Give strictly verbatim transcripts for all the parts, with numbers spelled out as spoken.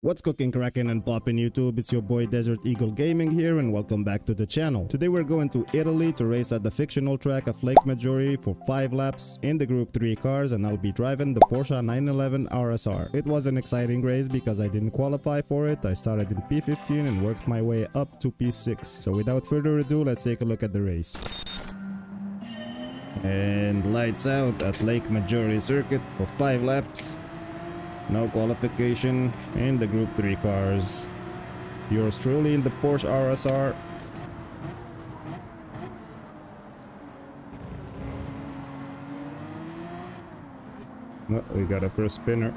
What's cooking, cracking and poppin' YouTube, it's your boy Desert Eagle Gaming here and welcome back to the channel. Today we're going to Italy to race at the fictional track of Lake Maggiore for five laps in the Group three cars, and I'll be driving the Porsche nine eleven R S R. It was an exciting race because I didn't qualify for it. I started in P fifteen and worked my way up to P six. So without further ado, let's take a look at the race. And lights out at Lake Maggiore circuit for five laps. No qualification in the Group three cars. Yours truly in the Porsche R S R. Oh, we got a first spinner.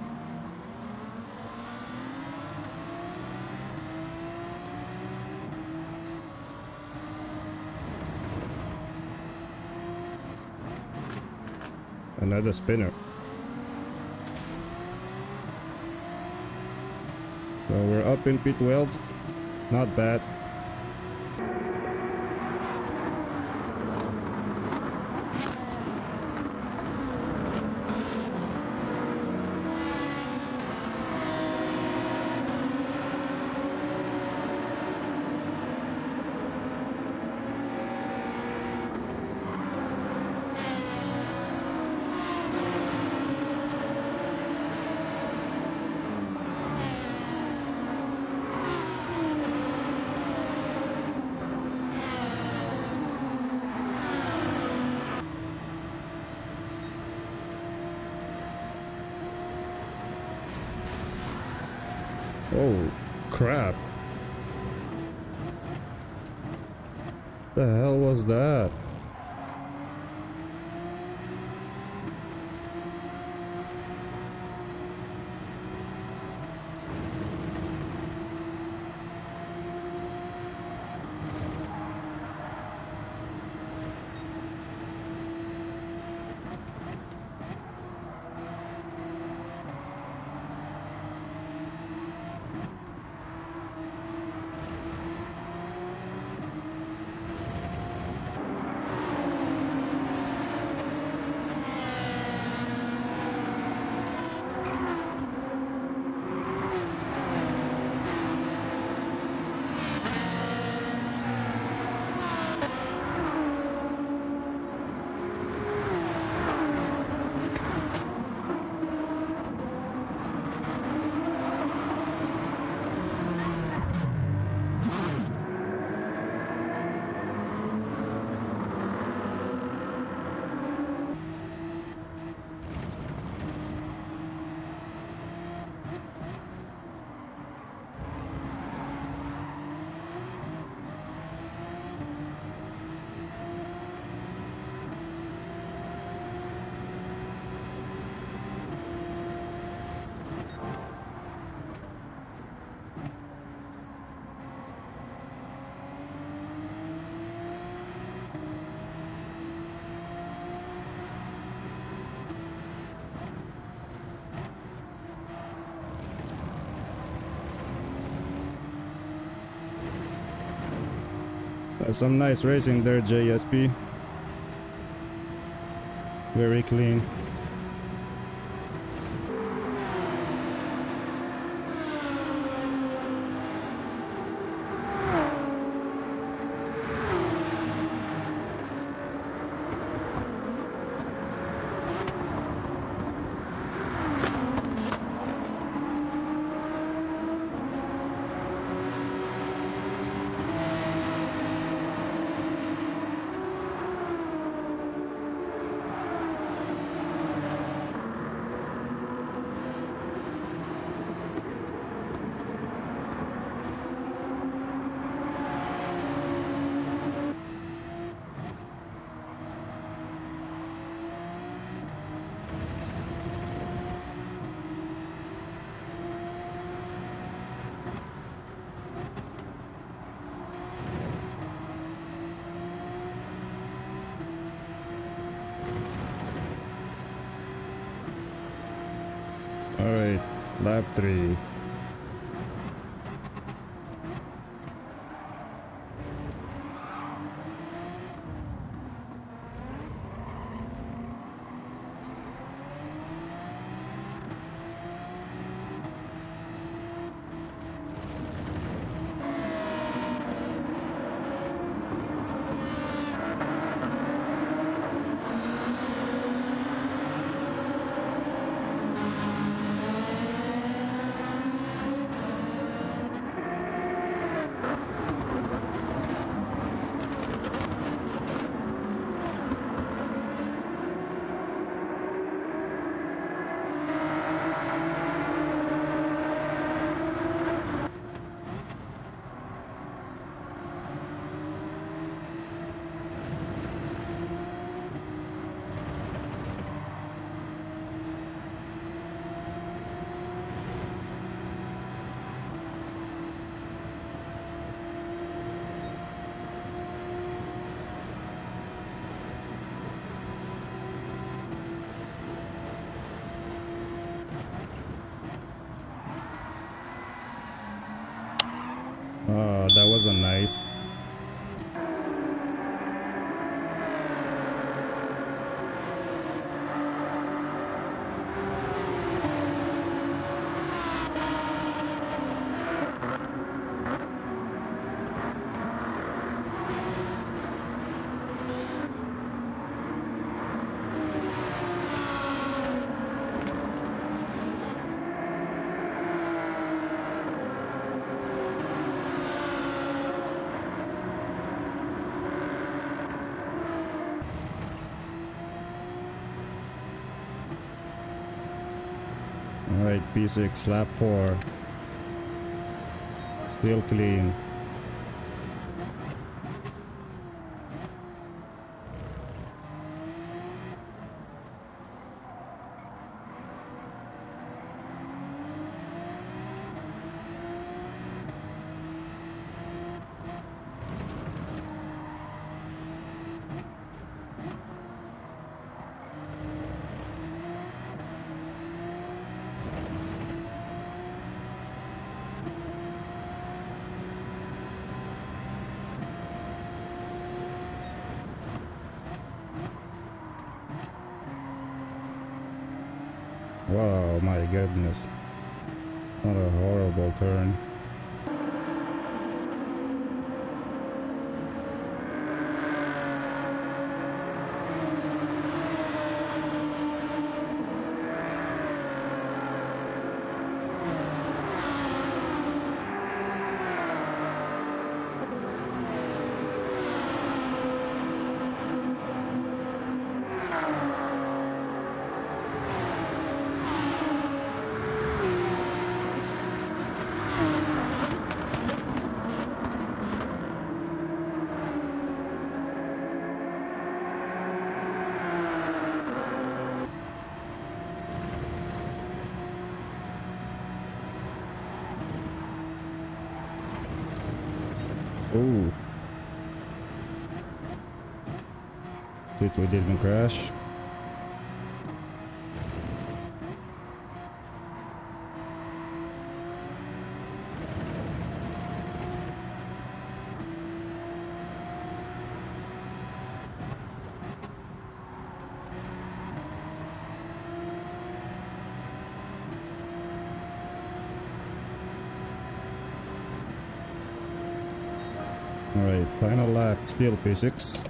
Another spinner. So we're up in P twelve, not bad. Oh, crap. The hell was that? Some nice racing there, J S P. Very clean. Alright, lap three. Oh, that wasn't nice. Alright, P six, lap four. Still clean. Wow, my goodness. What a horrible turn. Ooh. At least we didn't crash. Alright, final lap, still P six.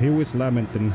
He was lamenting.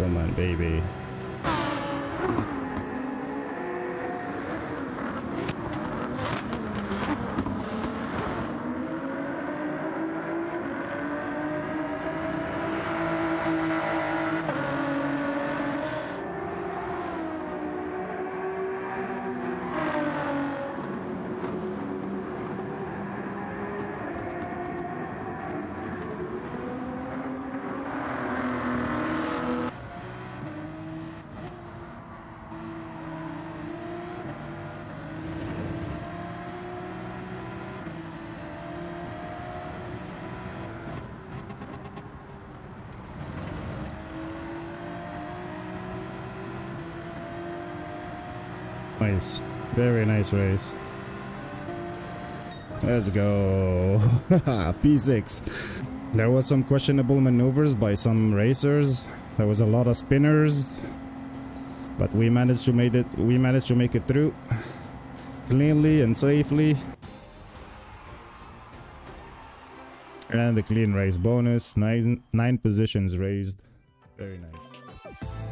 Come on, baby. Nice, very nice race. Let's go. P six. There was some questionable maneuvers by some racers. There was a lot of spinners, but we managed to made it. We managed to make it through. cleanly and safely. And the clean race bonus, nine, nine positions raised. Very nice.